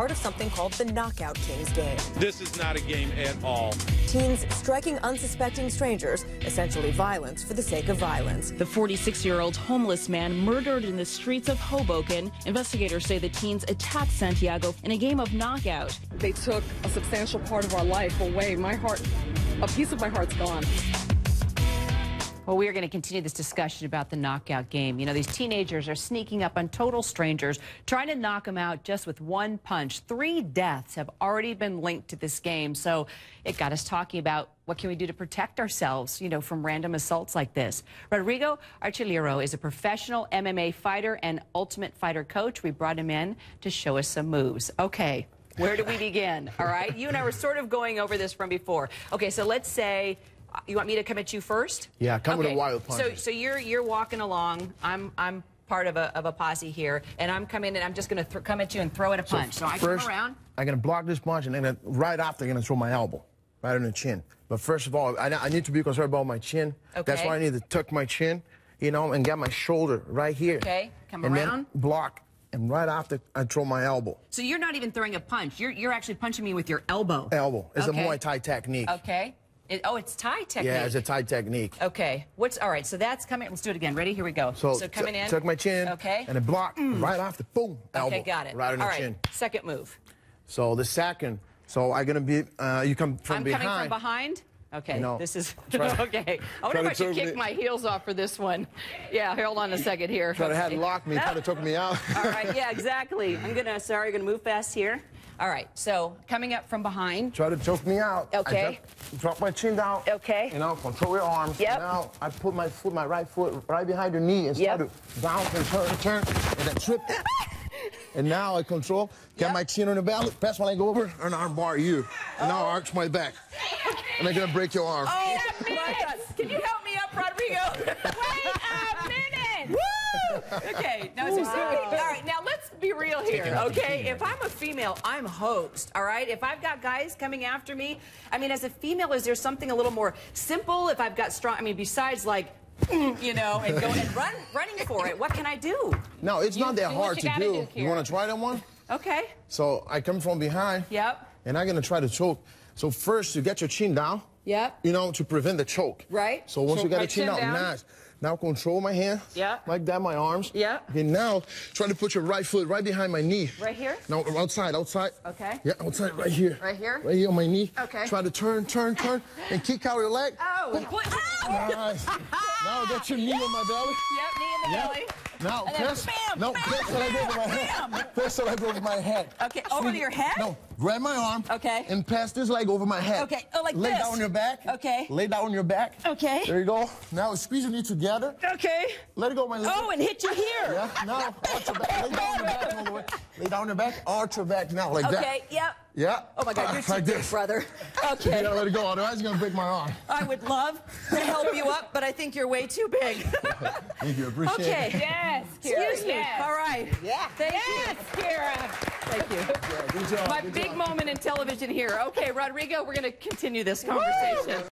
part of something called the Knockout Kings game. This is not a game at all. Teens striking unsuspecting strangers, essentially violence for the sake of violence. The 46-year-old homeless man murdered in the streets of Hoboken. Investigators say the teens attacked Santiago in a game of knockout. They took a substantial part of our life away. My heart, a piece of my heart's gone. Well, we are going to continue this discussion about the knockout game. You know, these teenagers are sneaking up on total strangers, trying to knock them out just with one punch. 3 deaths have already been linked to this game, so it got us talking about what can we do to protect ourselves, you know, from random assaults like this. Rodrigo Artilheiro is a professional MMA fighter and Ultimate Fighter coach. We brought him in to show us some moves. Okay, where do we begin? All right, you and I were sort of going over this from before. Okay, so let's say... You want me to come at you first? Yeah, come with a wild punch. So you're walking along. I'm part of a posse here, and I'm coming and I'm just going to come at you and throw in a punch. So first, I come around. I'm going to block this punch, and then right after, I'm going to throw my elbow right on the chin. But first of all, I need to be concerned about my chin. Okay. That's why I need to tuck my chin, you know, and get my shoulder right here. Okay, come around. Then block. And right after, I throw my elbow. So you're not even throwing a punch. You're actually punching me with your elbow. Elbow. It's a Muay Thai technique. Okay. It's Thai technique. Yeah, it's a Thai technique. Okay. All right, so that's coming. Let's do it again. Ready? Here we go. So coming in. Tuck my chin. Okay. And a block right off the boom, elbow. Okay, got it. Right on the chin. Second move. So the second. So I'm going to be, you come from behind. I'm coming from behind? Okay, you know, this is, okay. I wonder if I should kick my heels off for this one. Yeah, hold on a second here. Try to headlock me, try to choke me out. All right, yeah, exactly. Sorry, going to move fast here. All right, so coming up from behind. Try to choke me out. Okay. Drop my chin down. Okay. You know, control your arms. Yep. Now I put my foot, my right foot, right behind your knee and start to bounce and turn, and then trip. And now I control, get my chin on the belly, pass my leg over, and arm bar you. And now I arch my back. And I'm going to break your arm. Oh, my God. Can you help me up, Rodrigo? Wait a minute. Woo! Okay. No, all right. Now, let's be real here, okay? If I'm a female, I'm hosed, all right? If I've got guys coming after me, I mean, as a female, is there something a little more simple? If I've got strong, I mean, besides, like, you know, and going and running for it, what can I do? No, it's not that hard to do. You want to try that one? Okay. So I come from behind. Yep. And I'm going to try to choke. So first, you get your chin down. Yep. You know, to prevent the choke. Right. So once you got your chin down, nice. Now control my hand. Yeah. Like that, my arms. Yeah. Okay, now try to put your right foot right behind my knee. Right here? No, outside. Okay. Yeah, outside, right here. Right here? Right here on my knee. Okay. Try to turn, and kick out your leg. Oh. Nice. Now get your knee on my belly. Yep, knee in the belly. Now, pass the leg over my head. Okay, over your head? No, grab my arm. Okay. And pass this leg over my head. Okay, oh, like this. Lay down on your back. Okay. Lay down on your back. Okay. There you go. Now, squeeze your knee together. Okay. Let it go, my leg. Oh, and hit you here. Yeah, now, arch your back. Lay down on your back all the way. Lay down on your back, arch your back now, like that. Okay, yep. Yeah. Oh, my God, you're too big, brother. Okay. You gotta let it go, otherwise you're gonna break my arm. I would love to help you up, but I think you're way too big. Thank you, appreciate it. Okay. Yes, Kira. Excuse me. All right. Yeah. Thank you. Yes, Kira. Thank you. Yeah, good job, my big moment in television here. Okay, Rodrigo, we're gonna continue this conversation. Woo!